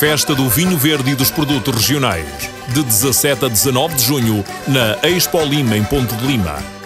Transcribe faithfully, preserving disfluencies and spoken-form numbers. Festa do Vinho Verde e dos Produtos Regionais, de dezassete a dezanove de junho, na Expolima, em Ponte de Lima.